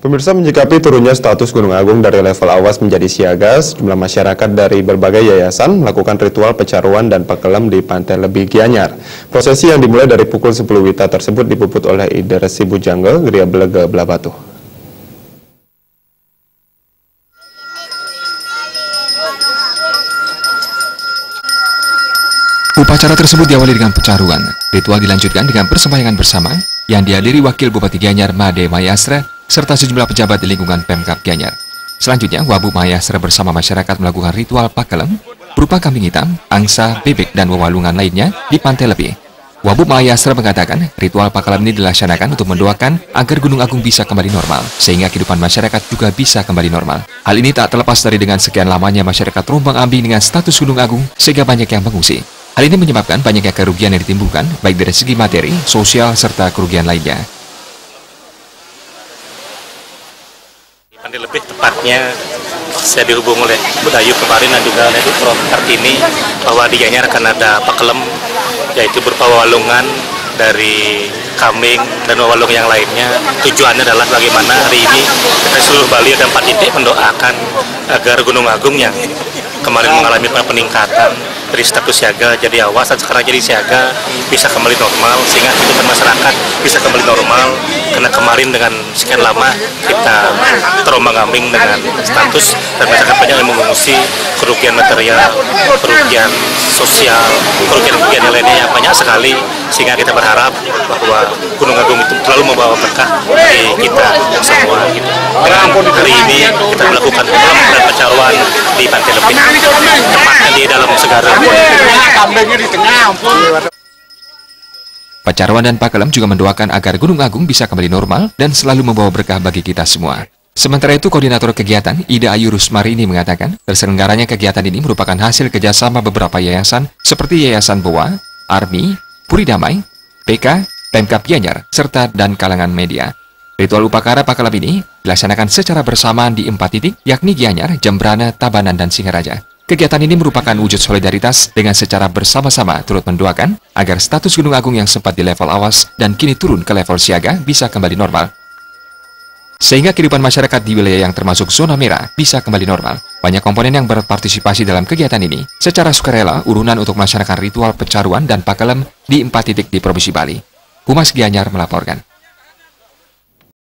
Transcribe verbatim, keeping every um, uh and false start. Pemirsa, menyikapi turunnya status Gunung Agung dari level awas menjadi siaga, sejumlah masyarakat dari berbagai yayasan melakukan ritual pecaruan dan pakelem di Pantai Lebih Gianyar. Prosesi yang dimulai dari pukul sepuluh WITA tersebut dipuput oleh Ida Rsi Bhujangga Gria Belega Blahbatuh. Upacara tersebut diawali dengan pecaruan. Ritual dilanjutkan dengan persembahyangan bersama yang dihadiri Wakil Bupati Gianyar Made Mahayastra serta sejumlah pejabat di lingkungan Pemkab Gianyar. Selanjutnya, WABUP Mahayastra bersama masyarakat melakukan ritual pakelem berupa kambing hitam, angsa, bebek, dan wewalungan lainnya di Pantai Lebih. WABUP Mahayastra mengatakan ritual pakelem ini dilaksanakan untuk mendoakan agar Gunung Agung bisa kembali normal, sehingga kehidupan masyarakat juga bisa kembali normal. Hal ini tak terlepas dari dengan sekian lamanya masyarakat rombang-ambing dengan status Gunung Agung, sehingga banyak yang mengungsi. Hal ini menyebabkan banyaknya kerugian yang ditimbulkan, baik dari segi materi, sosial, serta kerugian lainnya. Pantai Lebih tepatnya saya dihubung oleh Budayu kemarin dan juga oleh Prof Kartini bahwa di Gianyar akan ada pakelem, yaitu berupa walungan dari kambing dan walung yang lainnya. Tujuannya adalah bagaimana hari ini kita seluruh Bali ada empat titik mendoakan agar Gunung Agung yang kemarin mengalami peningkatan dari status siaga jadi awas dan sekarang jadi siaga bisa kembali normal, sehingga kehidupan masyarakat bisa kembali normal. Karena kemarin dengan sekian lama kita terombang-ambing dengan status dan masyarakat banyak yang mengungsi, kerugian material, kerugian sosial, kerugian-kerugian yang lainnya banyak sekali, sehingga kita berharap bahwa Gunung Agung itu selalu membawa berkah bagi kita semua. Gitu. Dengan hari ini kita melakukan pakelem dan pecaruan di Pantai Lebih, tepatnya di dalam segara. Pecaruan dan pakelem juga mendoakan agar Gunung Agung bisa kembali normal dan selalu membawa berkah bagi kita semua. Sementara itu, Koordinator Kegiatan Ida Ayu Rusmari ini mengatakan terselenggaranya kegiatan ini merupakan hasil kerjasama beberapa yayasan seperti Yayasan Bowo, Army, Puri Damai, P K, Pemkab Gianyar, serta dan kalangan media. Ritual upacara pakelem ini dilaksanakan secara bersamaan di empat titik, yakni Gianyar, Jembrana, Tabanan, dan Singaraja. Kegiatan ini merupakan wujud solidaritas dengan secara bersama-sama turut mendoakan agar status Gunung Agung yang sempat di level awas dan kini turun ke level siaga bisa kembali normal. Sehingga kehidupan masyarakat di wilayah yang termasuk zona merah bisa kembali normal. Banyak komponen yang berpartisipasi dalam kegiatan ini secara sukarela urunan untuk melaksanakan ritual pecaruan dan pakelem di empat titik di Provinsi Bali. Humas Gianyar melaporkan.